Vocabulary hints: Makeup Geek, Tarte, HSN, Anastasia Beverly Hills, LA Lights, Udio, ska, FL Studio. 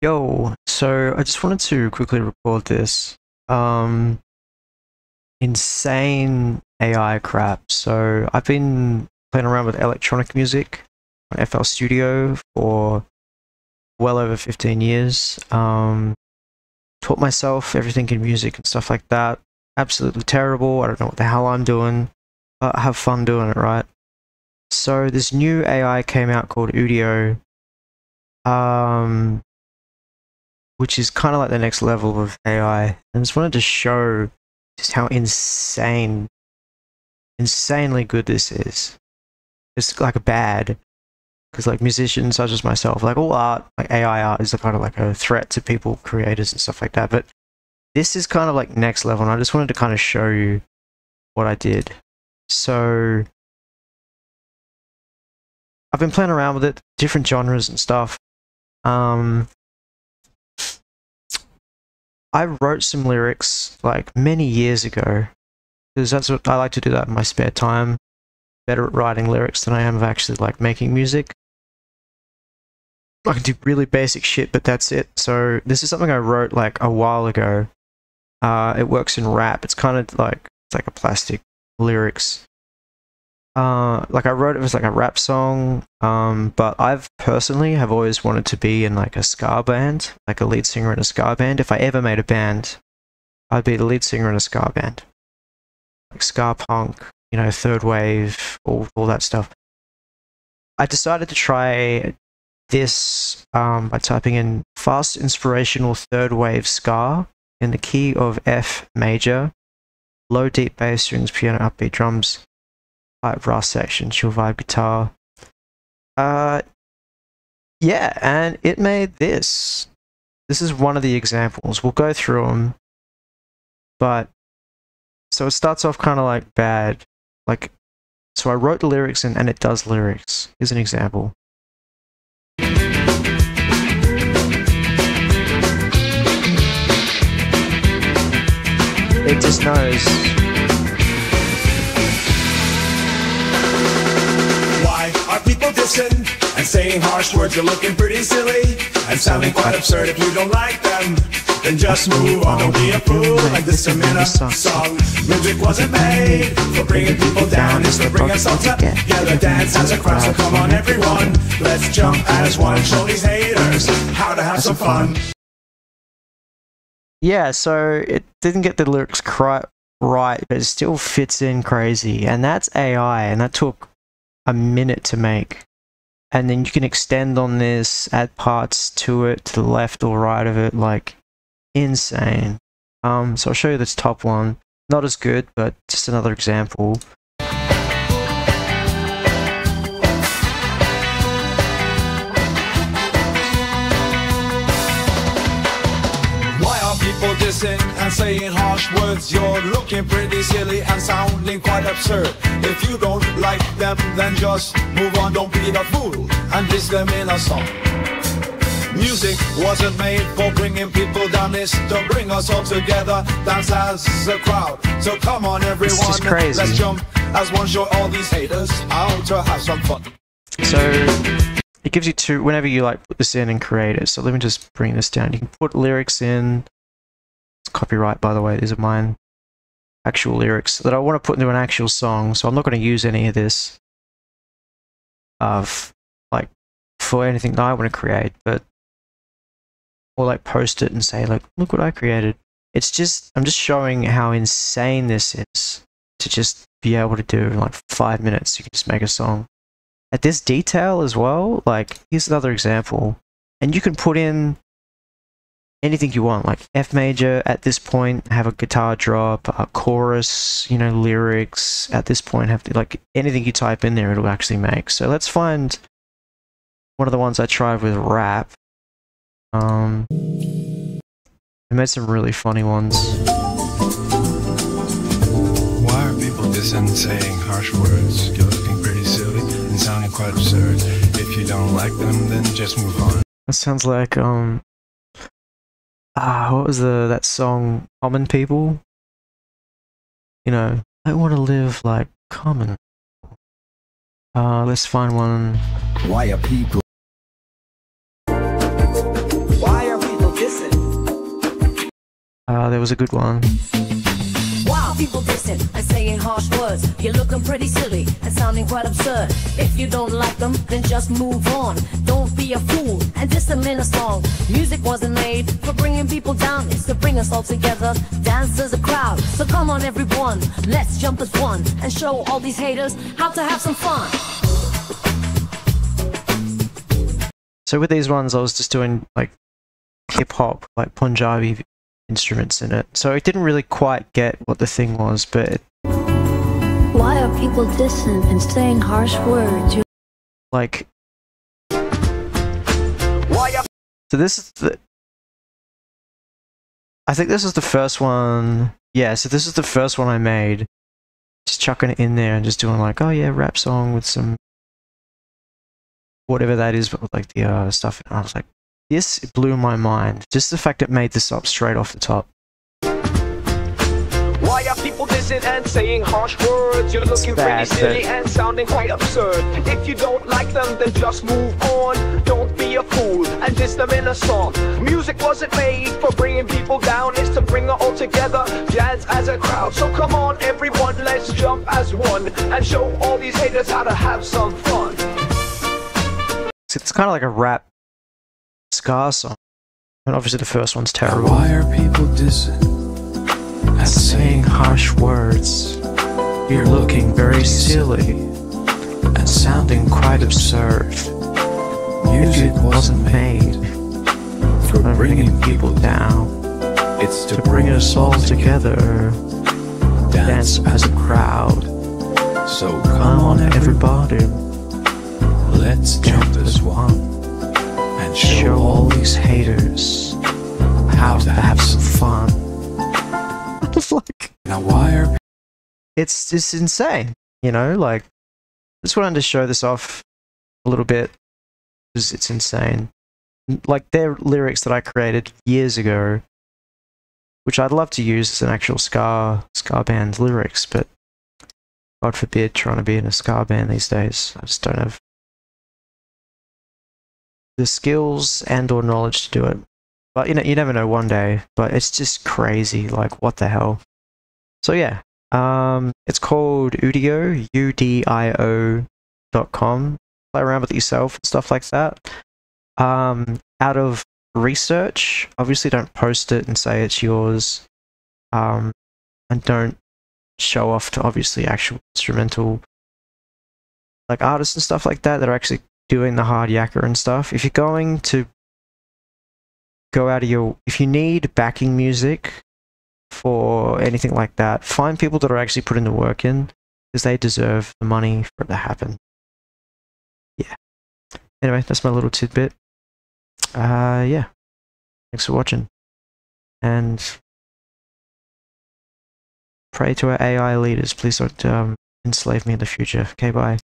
Yo, so I just wanted to quickly record this insane AI crap. So I've been playing around with electronic music on FL Studio for well over 15 years. Taught myself everything in music and stuff like that. Absolutely terrible. I don't know what the hell I'm doing, but I have fun doing it, right? So this new AI came out called Udio. Which is kind of like the next level of AI. And I just wanted to show just how insanely good this is. It's like bad, because like musicians such as myself, like all art, like AI art is kind of like a threat to people, creators and stuff like that. But this is kind of like next level, and I just wanted to kind of show you what I did. So I've been playing around with it, different genres and stuff. I wrote some lyrics like many years ago, because that's what I like to do that in my spare time. Better at writing lyrics than I am of actually like making music. I can do really basic shit, but that's it. So this is something I wrote like a while ago. It works in rap. It's kind of like, it's like a plastic lyrics. Like I wrote it as like a rap song, but I've personally have always wanted to be in like a ska band, like a lead singer in a ska band. If I ever made a band, I'd be the lead singer in a ska band. Like ska punk, you know, third wave, all that stuff. I decided to try this by typing in fast inspirational third wave ska in the key of F major, low deep bass strings, piano, upbeat drums. Like brass section, chill vibe guitar. Yeah, and it made this. This is one of the examples. We'll go through them. But, so it starts off kind of like bad. Like, so I wrote the lyrics and it does lyrics. Here's an example. It just knows. And saying harsh words, you're looking pretty silly and sounding quite absurd. If you don't like them, then just move on. Don't be a fool like this Samina song. Music wasn't made for bringing people down, it's to bring us all together. Dance as a crowd, so come on everyone, let's jump as one, show these haters how to have some fun. Yeah, so it didn't get the lyrics quite right, but it still fits in crazy, and that's AI, and that took a minute to make. And then you can extend on this, add parts to it, to the left or right of it, like, insane. So I'll show you this top one. Not as good, but just another example. Why are people dissing and saying harsh words? You're looking pretty silly and sounding quite absurd. If you don't like them, then just move on, don't be the fool and diss them in a song. Music wasn't made for bringing people down, it's to bring us all together, dance as a crowd. So come on everyone, let's jump as one, show all these haters how to have some fun. So it gives you two, whenever you like put this in and create it. So let me just bring this down. You can put lyrics in. It's copyright, by the way. These are mine. Actual lyrics that I want to put into an actual song. So I'm not going to use any of this like for anything that I want to create, but or like post it and say like, look what I created. It's just, I'm just showing how insane this is to just be able to do in like 5 minutes. You can just make a song. At this detail as well, like, here's another example. And you can put in anything you want, like F major at this point, have a guitar drop, a chorus, you know, lyrics at this point, have to, like, anything you type in there, it'll actually make. So let's find one of the ones I tried with rap. I made some really funny ones. Why are people dissing, saying harsh words? You're looking pretty silly. Sounding quite absurd. If you don't like them, then just move on. That sounds like what was that song, Common People? You know, I want to live like common. Let's find one. Why are people There was a good one. Wow, people dissing and saying harsh words. You're looking pretty silly and sounding quite absurd. If you don't like them, then just move on. Don't be a fool and diss them in a song. Music wasn't made for bringing people down. It's to bring us all together, dance as a crowd. So come on everyone, let's jump as one and show all these haters how to have some fun. So with these ones, I was just doing like hip-hop, like Punjabi instruments in it, so it didn't really quite get what the thing was, but... Why are people dissing and saying harsh words? Like... So this is the... I think this is the first one... Yeah, so this is the first one I made. Just chucking it in there and just doing like, oh yeah, rap song with some... whatever that is, but with like the stuff, and I was like, this blew my mind. Just the fact it made this up straight off the top. Why are people dissing and saying harsh words? You're looking pretty silly and sounding quite absurd. If you don't like them, then just move on. Don't be a fool and diss them in a song. Music wasn't made for bringing people down. It's to bring it all together, dance as a crowd. So come on everyone, let's jump as one and show all these haters how to have some fun. It's kind of like a rap ska song, and obviously the first one's terrible. Why are people dissing and saying harsh words? You're looking very silly and sounding quite absurd. Music wasn't made for bringing people down. It's to bring us all together, dance as a crowd. So come on everybody, let's jump as one and show all these haters how to have some fun. What the fuck? Now why are... It's insane, you know, like, just wanted to show this off a little bit, because it's insane. Like, they're lyrics that I created years ago, which I'd love to use as an actual ska band lyrics, but God forbid trying to be in a ska band these days. I just don't have the skills and or knowledge to do it, but you know, you never know one day. But it's just crazy, like what the hell. So yeah, it's called Udio, udio.com. Play around with it yourself and stuff like that. Out of research, obviously don't post it and say it's yours, and don't show off to obviously actual instrumental like artists and stuff like that that are actually doing the hard yakka and stuff. If you're going to go out of your... If you need backing music for anything like that, find people that are actually putting the work in, because they deserve the money for it to happen. Yeah. Anyway, that's my little tidbit. Yeah. Thanks for watching. And pray to our AI leaders. Please don't enslave me in the future. Okay, bye.